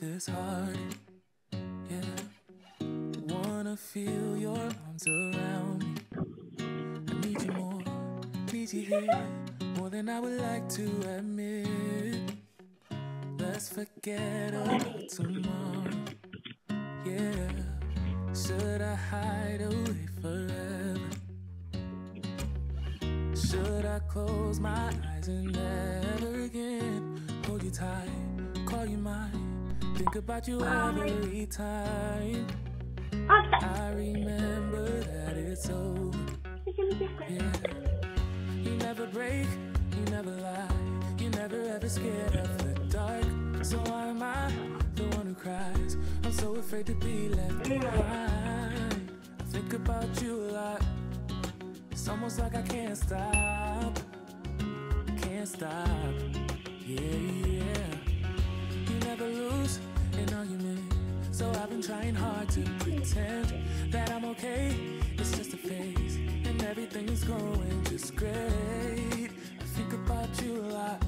This heart, yeah. Wanna feel your arms around me. I need you more, need you here, more than I would like to admit. Let's forget about tomorrow, yeah. Should I hide away forever? Should I close my eyes and never again hold you tight, call you mine? Think about you every time. I remember that it's over. Yeah. You never break, you never lie, you never ever scared of the dark. So why am I the one who cries? I'm so afraid to be left behind. I think about you a lot. It's almost like I can't stop. Can't stop. Yeah, yeah. You never lose an argument, so trying hard to pretend that I'm okay. It's just a phase, and everything's going just great. I think about you a lot.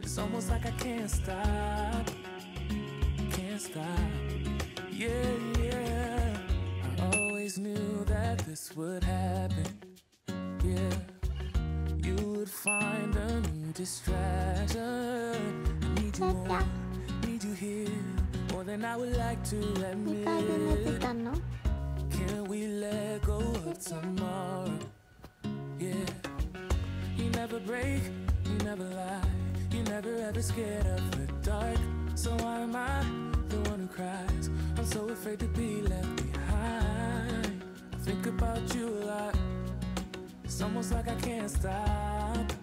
It's almost like I can't stop. Can't stop. Yeah, yeah. I always knew that this would happen. Yeah. You would find a new distraction. I need you more, need you here, more than I would like to admit. Can we let go of tomorrow? Yeah. You never break, you never lie, you never ever scared of the dark. So why am I the one who cries? I'm so afraid to be left behind. I think about you a lot. It's almost like I can't stop.